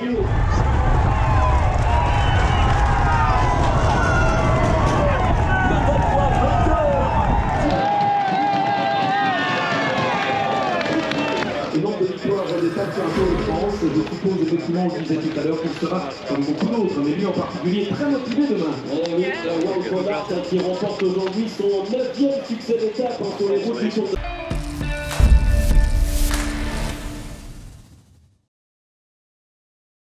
Le nombre de victoires et d'étapes qui en sont en France, et je suppose effectivement, je vous ai dit tout à l'heure, qu'il sera, comme beaucoup d'autres, mais lui en particulier, très motivé demain. Eh oui, Wout van Aert qui remporte aujourd'hui son 9e succès d'étape sur les routes du Tour de France.